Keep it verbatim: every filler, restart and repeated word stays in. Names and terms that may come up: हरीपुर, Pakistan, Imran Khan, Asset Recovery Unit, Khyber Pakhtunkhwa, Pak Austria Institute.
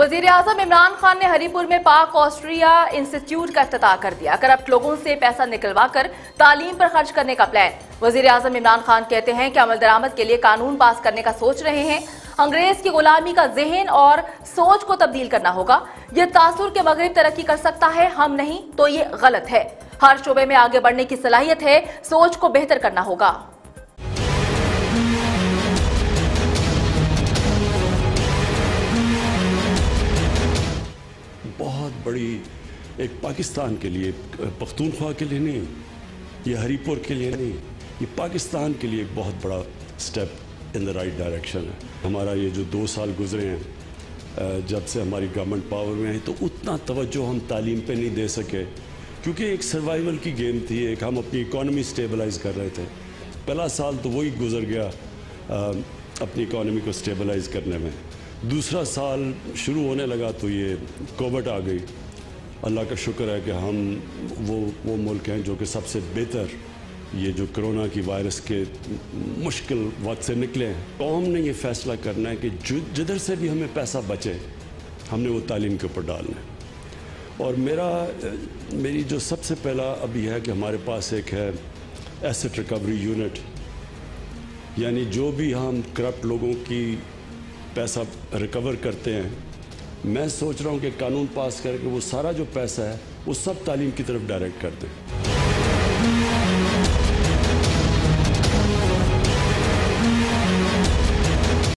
वज़ीर आज़म इमरान खान ने हरीपुर में पाक ऑस्ट्रिया इंस्टीट्यूट का इफ्तिताह कर दिया। करप्ट लोगों से पैसा निकलवा कर तालीम पर खर्च करने का प्लान। वज़ीर आज़म इमरान खान कहते हैं कि अमल दरामद के लिए कानून पास करने का सोच रहे हैं। अंग्रेज की गुलामी का जहन और सोच को तब्दील करना होगा। ये तासुर के मगरिब तरक्की कर सकता है, हम नहीं, तो ये गलत है। हर शोबे में आगे बढ़ने की सलाहियत है, सोच को बेहतर करना होगा। बहुत बड़ी एक पाकिस्तान के लिए, पख्तूनख्वा के लिए नहीं, ये हरीपुर के लिए नहीं, ये पाकिस्तान के लिए एक बहुत बड़ा step in the right direction है। हमारा ये जो दो साल गुजरे हैं जब से हमारी गवर्नमेंट पावर में आई, तो उतना तवज्जो हम तालीम पे नहीं दे सके, क्योंकि एक सर्वाइवल की गेम थी, एक हम अपनी इकॉनमी स्टेबलाइज कर रहे थे। पहला साल तो वही गुजर गया अपनी इकॉनमी को स्टेबलाइज करने में। दूसरा साल शुरू होने लगा तो ये कोविड आ गई। अल्लाह का शुक्र है कि हम वो वो मुल्क हैं जो कि सबसे बेहतर ये जो कोरोना की वायरस के मुश्किल वक्त से निकले हैं। कौम ने ये फैसला करना है कि जिधर से भी हमें पैसा बचे हमने वो तालीम के ऊपर डालना है। और मेरा मेरी जो सबसे पहला अभी है कि हमारे पास एक है एसेट रिकवरी यूनिट, यानी जो भी हम करप्ट लोगों की पैसा रिकवर करते हैं, मैं सोच रहा हूँ कि कानून पास करके वो सारा जो पैसा है वो सब तालीम की तरफ डायरेक्ट कर दें।